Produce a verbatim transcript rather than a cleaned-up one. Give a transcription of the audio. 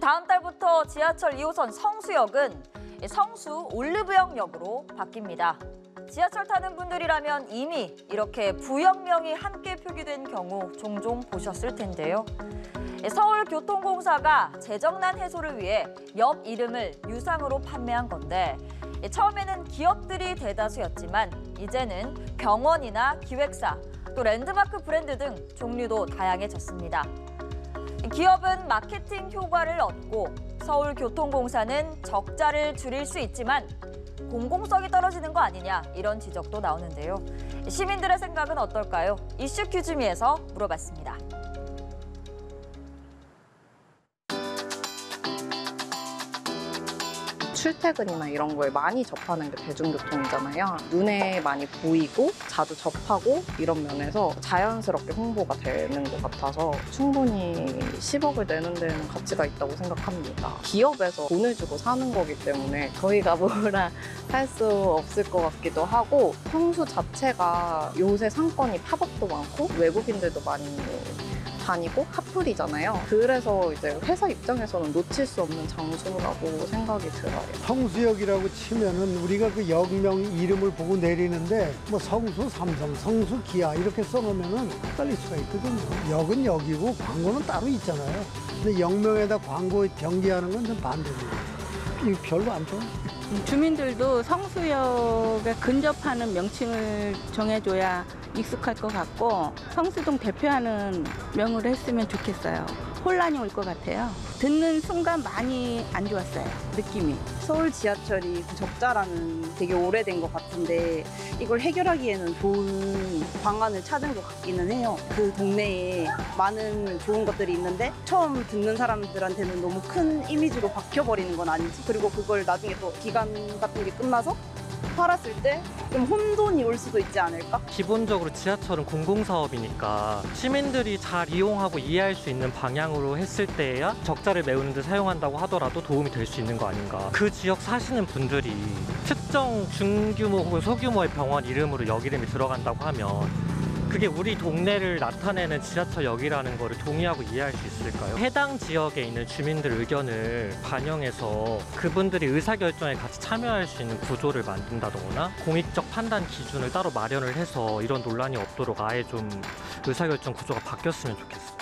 다음 달부터 지하철 이 호선 성수역은 성수 올르브영역으로 바뀝니다. 지하철 타는 분들이라면 이미 이렇게 부역명이 함께 표기된 경우 종종 보셨을 텐데요. 서울교통공사가 재정난 해소를 위해 역 이름을 유상으로 판매한 건데 처음에는 기업들이 대다수였지만 이제는 병원이나 기획사, 또 랜드마크 브랜드 등 종류도 다양해졌습니다. 기업은 마케팅 효과를 얻고 서울교통공사는 적자를 줄일 수 있지만 공공성이 떨어지는 거 아니냐 이런 지적도 나오는데요. 시민들의 생각은 어떨까요? 이슈 큐즈미에서 물어봤습니다. 출퇴근이나 이런 걸 많이 접하는 게 대중교통이잖아요. 눈에 많이 보이고 자주 접하고 이런 면에서 자연스럽게 홍보가 되는 것 같아서 충분히 십억을 내는 데는 가치가 있다고 생각합니다. 기업에서 돈을 주고 사는 거기 때문에 저희가 뭐라 할 수 없을 것 같기도 하고, 성수 자체가 요새 상권이 팝업도 많고 외국인들도 많이 다니고 카풀이잖아요. 그래서 이제 회사 입장에서는 놓칠 수 없는 장소라고 생각이 들어요. 성수역이라고 치면은 우리가 그 역명 이름을 보고 내리는데 뭐 성수 삼성, 성수 기아 이렇게 써놓으면은 헷갈릴 수가 있거든요. 역은 역이고 광고는 따로 있잖아요. 근데 역명에다 광고 병기하는 건 좀 반대입니다. 이거 별로 안 좋아. 주민들도 성수역에 근접하는 명칭을 정해줘야 익숙할 것 같고 성수동 대표하는 명을 했으면 좋겠어요. 혼란이 올 것 같아요. 듣는 순간 많이 안 좋았어요, 느낌이. 서울 지하철이 적자라는 되게 오래된 것 같은데 이걸 해결하기에는 좋은 방안을 찾은 것 같기는 해요. 그 동네에 많은 좋은 것들이 있는데 처음 듣는 사람들한테는 너무 큰 이미지로 박혀버리는 건 아닌지, 그리고 그걸 나중에 또 기간 같은 게 끝나서 팔았을 때 좀 혼돈이 올 수도 있지 않을까? 기본적으로 지하철은 공공사업이니까 시민들이 잘 이용하고 이해할 수 있는 방향으로 했을 때야 적자를 메우는 데 사용한다고 하더라도 도움이 될 수 있는 거 아닌가. 그 지역 사시는 분들이 특정 중규모 혹은 소규모의 병원 이름으로 역 이름이 들어간다고 하면 그게 우리 동네를 나타내는 지하철역이라는 거를 동의하고 이해할 수 있을까요? 해당 지역에 있는 주민들 의견을 반영해서 그분들이 의사결정에 같이 참여할 수 있는 구조를 만든다거나 공익적 판단 기준을 따로 마련을 해서 이런 논란이 없도록 아예 좀 의사결정 구조가 바뀌었으면 좋겠어요.